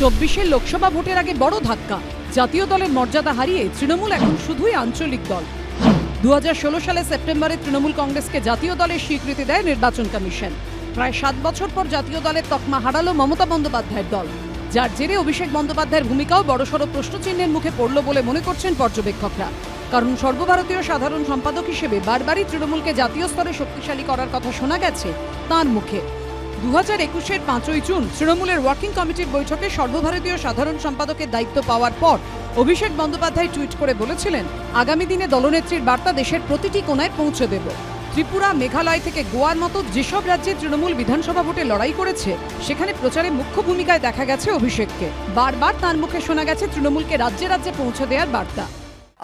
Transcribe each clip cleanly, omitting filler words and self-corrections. চব্বিশের লোকসভা ভোটের আগে বড় ধাক্কা। জাতীয় দলের মর্যাদা হারিয়ে তৃণমূল এখন শুধুই আঞ্চলিক দল। 2016 সালে সেপ্টেম্বরে তৃণমূল কংগ্রেসকে জাতীয় দলের স্বীকৃতি দেয় নির্বাচন কমিশন। প্রায় 7 বছর পর জাতীয় দলের তকমা হারালো মমতা বন্দ্যোপাধ্যায়ের দল, যার জেরে অভিষেক বন্দ্যোপাধ্যায়ের ভূমিকাও বড়সড় প্রশ্নচিহ্নের মুখে পড়ল বলে মনে করছেন পর্যবেক্ষকরা। কারণ সর্বভারতীয় সাধারণ সম্পাদক হিসেবে বারবারই তৃণমূলকে জাতীয় স্তরে শক্তিশালী করার কথা শোনা গেছে তাঁর মুখে। 2021-এর 5ই জুন তৃণমূলের ওয়ার্কিং কমিটির বৈঠকে সর্বভারতীয় সাধারণ সম্পাদকের দায়িত্ব পাওয়ার পর অভিষেক বন্দ্যোপাধ্যায় টুইট করে বলেছিলেন, আগামী দিনে দলনেত্রীর বার্তা দেশের প্রতিটি কোণায় পৌঁছে দেব। ত্রিপুরা, মেঘালয় থেকে গোয়ার মতো যেসব রাজ্যে তৃণমূল বিধানসভা ভোটে লড়াই করেছে, সেখানে প্রচারে মুখ্য ভূমিকায় দেখা গেছে অভিষেককে। বারবার তাঁর মুখে শোনা গেছে তৃণমূলকে রাজ্যে রাজ্যে পৌঁছে দেওয়ার বার্তা।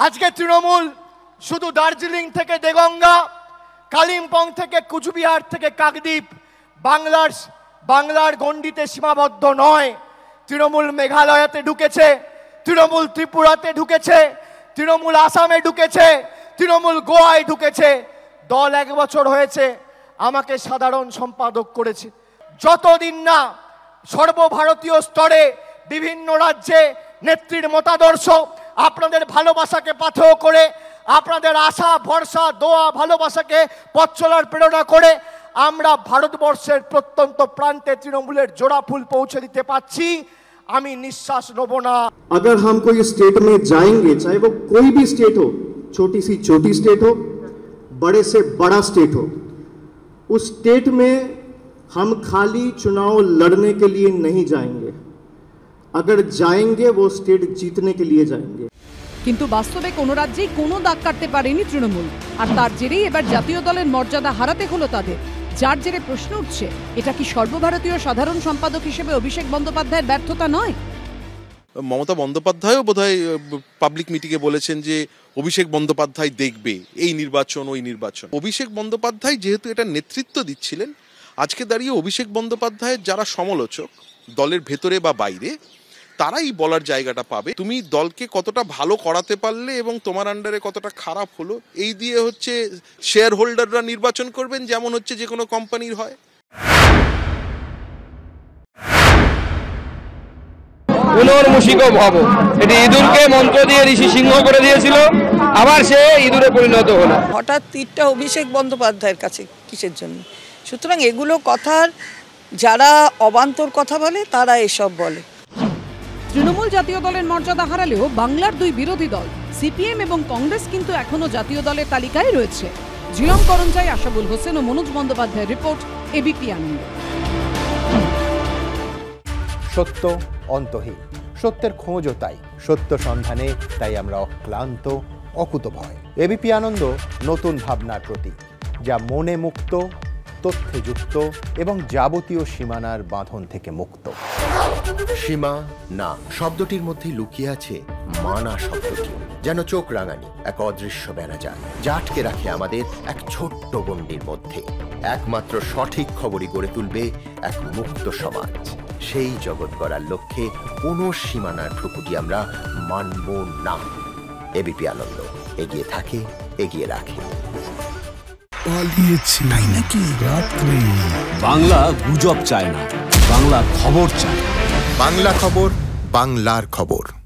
আজকে তৃণমূল শুধু দার্জিলিং থেকে দেগঙ্গা, কালিম্পং থেকে কুচবিহার থেকে কাকদ্বীপ, বাংলার গণ্ডিতে সীমাবদ্ধ নয়। তৃণমূল মেঘালয়তে ঢুকেছে, তৃণমূল ত্রিপুরাতে ঢুকেছে, তৃণমূল আসামে ঢুকেছে, তৃণমূল গোয়ায় ঢুকেছে। দল 1 বছর হয়েছে, আমাকে সাধারণ সম্পাদক করেছে। যতদিন না সর্বভারতীয় স্তরে বিভিন্ন রাজ্যে নেত্রীর মতাদর্শ, আপনাদের ভালোবাসাকে পাথেয় করে, আপনাদের আশা ভরসা দোয়া ভালোবাসাকে পথ চলার প্রেরণা করে আমরা ভারতবর্ষের প্রত্যন্ত প্রান্তে তৃণমূলের জোড়া ফুল পৌঁছে দিতে পারছি, আমি নিঃশ্বাস নেব না। अगर हम कोई स्टेट में जाएंगे, चाहे वो कोई भी स्टेट हो, छोटी सी छोटी स्टेट हो, बड़े से बड़ा स्टेट हो, उस स्टेट में हम खाली चुनाव लड़ने के लिए नहीं जाएंगे। अगर जाएंगे वो स्टेट जीतने के लिए जाएंगे। কিন্তু বাস্তবে কোনো রাজ্যেই কোনো দাগ কাটতে পারেনি তৃণমূল, আর তার জেরেই এবার জাতীয় দলের মর্যাদা হারাতে হলো তাদের। যার জেরে প্রশ্ন উঠছে, এটা কি সর্বভারতীয় সাধারণ সম্পাদক হিসেবে অভিষেক বন্দ্যোপাধ্যায়ের ব্যর্থতা নয়? মমতা বন্দ্যোপাধ্যায়ও বোধহয় পাবলিক মিটিংয়ে বলেছেন যে অভিষেক বন্দ্যোপাধ্যায় দেখবে এই নির্বাচন ওই নির্বাচন। অভিষেক বন্দ্যোপাধ্যায় যেহেতু এটা নেতৃত্ব দিচ্ছিলেন, আজকে দাঁড়িয়ে অভিষেক বন্দ্যোপাধ্যায়ের যারা সমালোচক দলের ভেতরে বা বাইরে, তারাই বলার জায়গাটা পাবে তুমি দলকে কতটা ভালো করাতে পারলে এবং তোমার আন্ডারে কতটা খারাপ হলো। এই দিয়ে হচ্ছে শেয়ার হোল্ডাররা নির্বাচন করবেন, যেমন হচ্ছে যে কোনো কোম্পানির হয়। পুনর্মুষিকো ভব, এটি ইঁদুরকে মন্ত্র দিয়ে ঋষি সিংহ করে দিয়েছিল, আবার সে ইঁদুরে পরিণত হলো। হঠাৎ তীরটা অভিষেক বন্দ্যোপাধ্যায়ের কাছে কিসের জন্য? সুতরাং এগুলো কথার, যারা অবান্তর কথা বলে তারা এসব বলে। তৃণমূল জাতীয় দলের মর্যাদা হারালেও বাংলার দুই বিরোধী দল সিপিএম এবং কংগ্রেস কিন্তু এখনো জাতীয় দলের তালিকায় রয়েছে। জিয়ম করঞ্জাই, আশাবুল হোসেন ও মনোজ বন্দ্যোপাধ্যায়ের রিপোর্ট, এবিপি আনন্দ। সত্য অন্তহীন, সত্যের খোঁজও তাই, সত্য সন্ধানে তাই আমরা অক্লান্ত, অকুতভয়। এবিপি আনন্দ নতুন ভাবনার প্রতীক, যা মনে মুক্ত, তথ্যে যুক্ত এবং যাবতীয় সীমানার বাঁধন থেকে মুক্ত। সীমা না শব্দটির মধ্যে লুকিয়ে আছে মানা শব্দটি, যেন চোখ রাঙানি এক অদৃশ্য ব্যানাজাল, যা আটকে রাখে আমাদের এক ছোট্ট গণ্ডির মধ্যে। একমাত্র সঠিক খবরই গড়ে তুলবে এক মুক্ত সমাজ। সেই জগৎ গড়ার লক্ষ্যে কোনো সীমানার ঠুকুটি আমরা মানব না। এবিপি আনন্দ এগিয়ে থাকে, এগিয়ে রাখে। বাংলা গুজব চায় না, বাংলা খবর চায়। বাংলা খবর, বাংলার খবর।